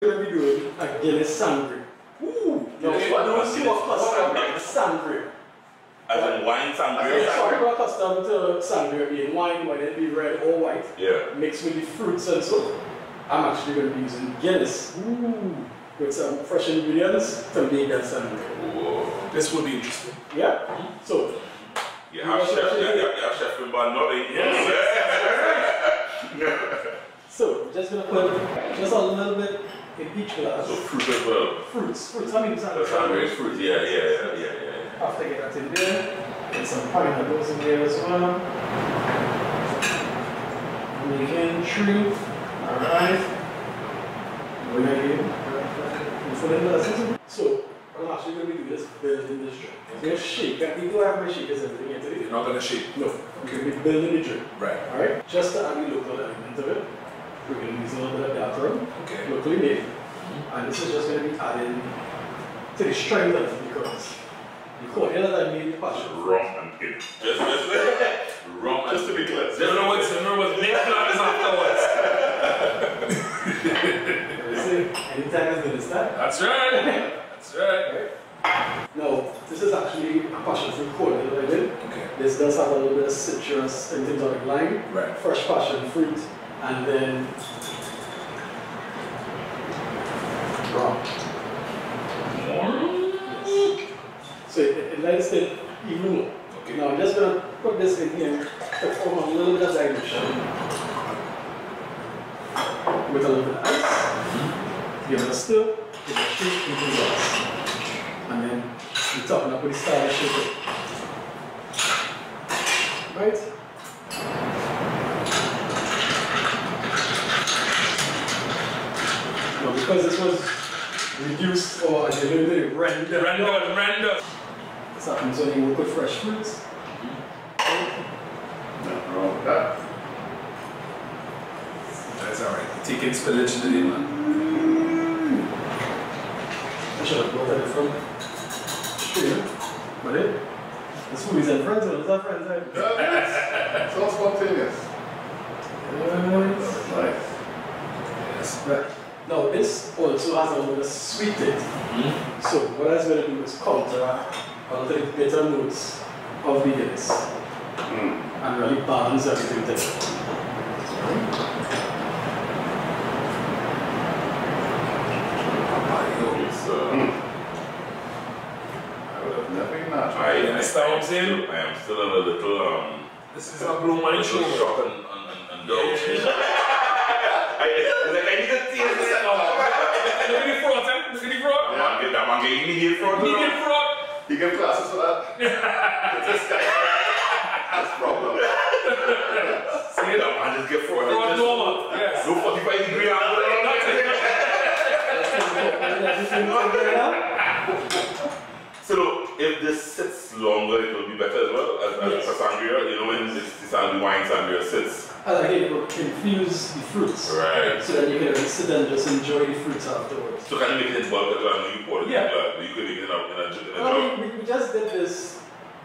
We're going to be doing a Guinness sand grape. Ooh! No, see what custom a sand grape. As in wine sand grape? Sorry, we're accustomed to sand grape being wine, whether it be red or white. Yeah. Mixed with the fruits and so. I'm actually going to be using Guinness. Ooh! With some fresh ingredients to make that sand grape. Whoa. This will be interesting. Yeah. So. You have Chef Finbar nodding. Yes. So, just going to put just a little bit in each glass. So fruit as well? Fruits. I mean, fruit. Yeah. After get that in there, get some pineapples in there as well. Making three. Alright. We're going to get so, I'm actually going to be doing this building this drink. I'm going to shake. You don't have my shakers and everything yet. You're not going to shake? No. Okay. We're going to be building the drink. Right. Alright. Just to add the local element of it. We're going to use a little bit of gathering, locally made, and this is just going to be added to the strength of the liquors. The cordial that I made the passion. Rum and gin. Just to be clear. Everyone's next plan is afterwards. Anytime is Guinness time. That's right. That's right. Now, this is actually a passion fruit cordial that I did. This does have a little bit of citrus and tonic lime, fresh passion fruit. And then rum. Yes. So it lightens it even more. Okay. Now I'm just gonna put this in here to form a little bit of dilution with a little bit of ice. Give it a stir, give it a shake, it dissolves. And then we topping up with the starter shaker. Right? Because this was reduced or diluted, rendered. This happens when you work with fresh fruits. Nothing wrong with that. That's alright. Take spillage to the man. I should have brought that from Australia. But this movie's in friends, and it's our friends, right? It's all spontaneous. Yes. Nice. Yes. Right. Now this also has a little sweet taste. So what I was going to do is counteract a little bit bitter notes of the Guinness and really balance everything together. I would have never imagined. I am still a little this is a blue mind show shop and You give classes for that. This guy. That's problem. See that man just get fraud. No 45 degree angle. So if this sits longer, it will be better as well as a sangria. You know when this wine sangria sits. I like it will infuse the fruits. Right. So that you can sit and just enjoy the fruits afterwards. So can you make it in bulk as well? You pour it in bulk. You could make it up in we just did this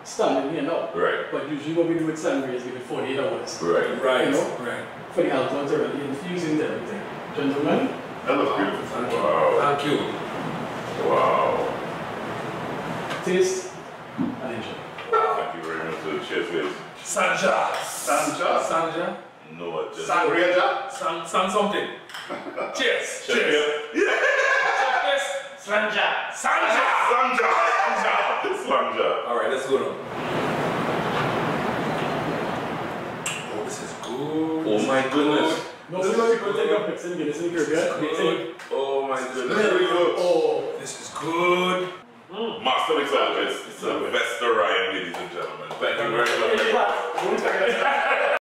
standing here now. Right. But usually what we do with sangria is give it 48 hours. Right. You know? For the alcohol to really infuse into everything. Gentlemen? That looks beautiful. Wow. Thank you. Wow. Taste and enjoy. Thank you very much. So cheers, guys. Sanja. No, just sangria. Something. Cheers. Cheers. Sanja. All right, let's go now. Oh, this is good. Oh my goodness. No, people take up mixing Guinness in Caribbean. Oh my goodness. Oh, this is good. Master mixologist, it's a Vester Ryan, ladies and gentlemen. Thank you very much.